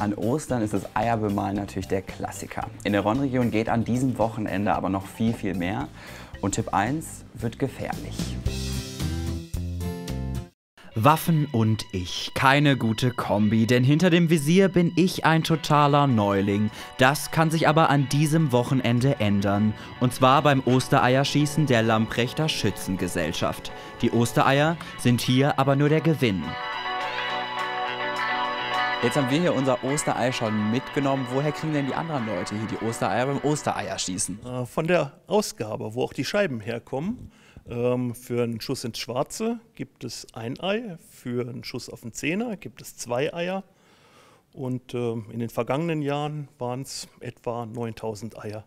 An Ostern ist das Eierbemalen natürlich der Klassiker. In der RON-Region geht an diesem Wochenende aber noch viel, viel mehr. Und Tipp 1 wird gefährlich. Waffen und ich. Keine gute Kombi, denn hinter dem Visier bin ich ein totaler Neuling. Das kann sich aber an diesem Wochenende ändern. Und zwar beim Ostereierschießen der Lambrechter Schützengesellschaft. Die Ostereier sind hier aber nur der Gewinn. Jetzt haben wir hier unser Osterei schon mitgenommen. Woher kriegen denn die anderen Leute hier die Ostereier beim Ostereierschießen? Von der Ausgabe, wo auch die Scheiben herkommen. Für einen Schuss ins Schwarze gibt es ein Ei, für einen Schuss auf den Zehner gibt es zwei Eier. Und in den vergangenen Jahren waren es etwa 9000 Eier.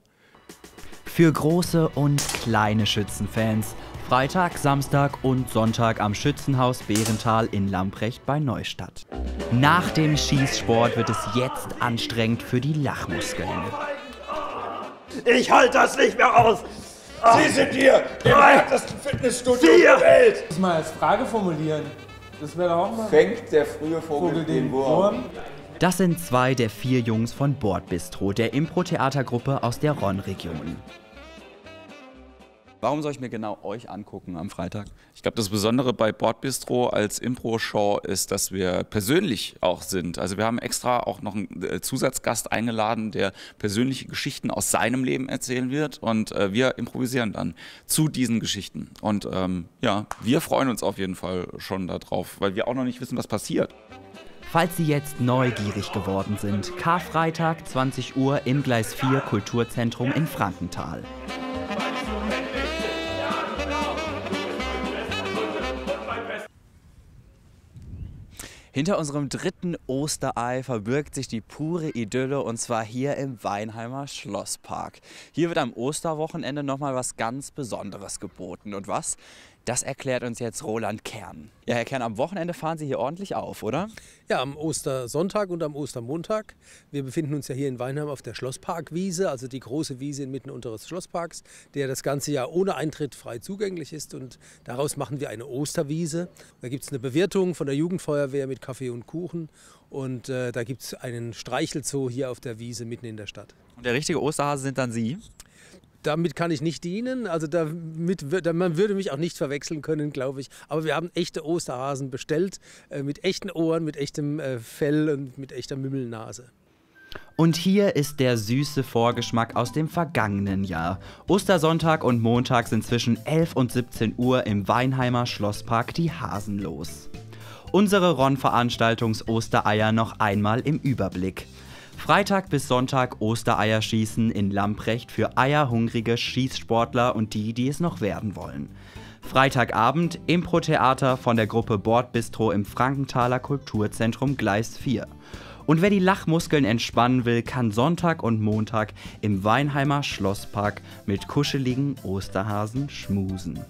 Für große und kleine Schützenfans. Freitag, Samstag und Sonntag am Schützenhaus Bärental in Lambrecht bei Neustadt. Nach dem Schießsport wird es jetzt anstrengend für die Lachmuskeln. Ich halte das nicht mehr aus! Sie sind hier, im härtesten Fitnessstudio der Welt! Ich muss mal als Frage formulieren. Das wäre doch auch mal. Fängt der frühe Vogel den Wurm? Das sind zwei der vier Jungs von Bordbistro, der Impro-Theatergruppe aus der RON-Region. Warum soll ich mir genau euch angucken am Freitag? Ich glaube, das Besondere bei Bordbistro als Impro-Show ist, dass wir persönlich auch sind. Also wir haben extra auch noch einen Zusatzgast eingeladen, der persönliche Geschichten aus seinem Leben erzählen wird. Und wir improvisieren dann zu diesen Geschichten. Und ja, wir freuen uns auf jeden Fall schon darauf, weil wir auch noch nicht wissen, was passiert. Falls Sie jetzt neugierig geworden sind, Karfreitag, 20 Uhr im Gleis 4 Kulturzentrum in Frankenthal. Hinter unserem dritten Osterei verbirgt sich die pure Idylle, und zwar hier im Weinheimer Schlosspark. Hier wird am Osterwochenende nochmal was ganz Besonderes geboten. Und was? Das erklärt uns jetzt Roland Kern. Ja, Herr Kern, am Wochenende fahren Sie hier ordentlich auf, oder? Ja, am Ostersonntag und am Ostermontag. Wir befinden uns ja hier in Weinheim auf der Schlossparkwiese, also die große Wiese inmitten unseres Schlossparks, der das ganze Jahr ohne Eintritt frei zugänglich ist. Und daraus machen wir eine Osterwiese. Da gibt es eine Bewirtung von der Jugendfeuerwehr mit Kaffee und Kuchen. Und da gibt es einen Streichelzoo hier auf der Wiese mitten in der Stadt. Und der richtige Osterhase sind dann Sie? Damit kann ich nicht dienen, also man würde mich auch nicht verwechseln können, glaube ich. Aber wir haben echte Osterhasen bestellt, mit echten Ohren, mit echtem Fell und mit echter Mümmelnase. Und hier ist der süße Vorgeschmack aus dem vergangenen Jahr. Ostersonntag und Montag sind zwischen 11 und 17 Uhr im Weinheimer Schlosspark die Hasen los. Unsere RON-Veranstaltungs-Ostereier noch einmal im Überblick. Freitag bis Sonntag Ostereierschießen in Lambrecht für eierhungrige Schießsportler und die, die es noch werden wollen. Freitagabend Impro-Theater von der Gruppe Bordbistro im Frankenthaler Kulturzentrum Gleis 4. Und wer die Lachmuskeln entspannen will, kann Sonntag und Montag im Weinheimer Schlosspark mit kuscheligen Osterhasen schmusen.